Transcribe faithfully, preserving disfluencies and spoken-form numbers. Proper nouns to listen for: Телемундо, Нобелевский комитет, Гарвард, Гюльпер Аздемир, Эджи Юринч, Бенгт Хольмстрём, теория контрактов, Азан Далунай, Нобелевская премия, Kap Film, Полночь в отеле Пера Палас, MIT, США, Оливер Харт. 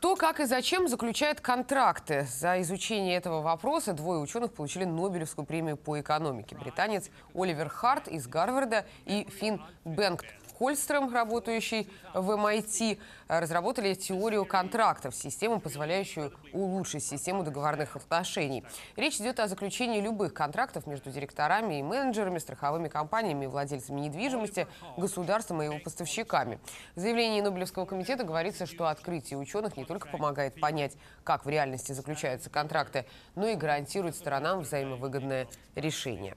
Кто, как и зачем заключает контракты? За изучение этого вопроса двое ученых получили Нобелевскую премию по экономике. Британец Оливер Харт из Гарварда и финн Бенгту Хольмстрём, работающий в эм ай ти, разработали теорию контрактов, систему, позволяющую улучшить систему договорных отношений. Речь идет о заключении любых контрактов между директорами и менеджерами, страховыми компаниями, владельцами недвижимости, государством и его поставщиками. В заявлении Нобелевского комитета говорится, что открытие ученых не только помогает понять, как в реальности заключаются контракты, но и гарантирует сторонам взаимовыгодное решение.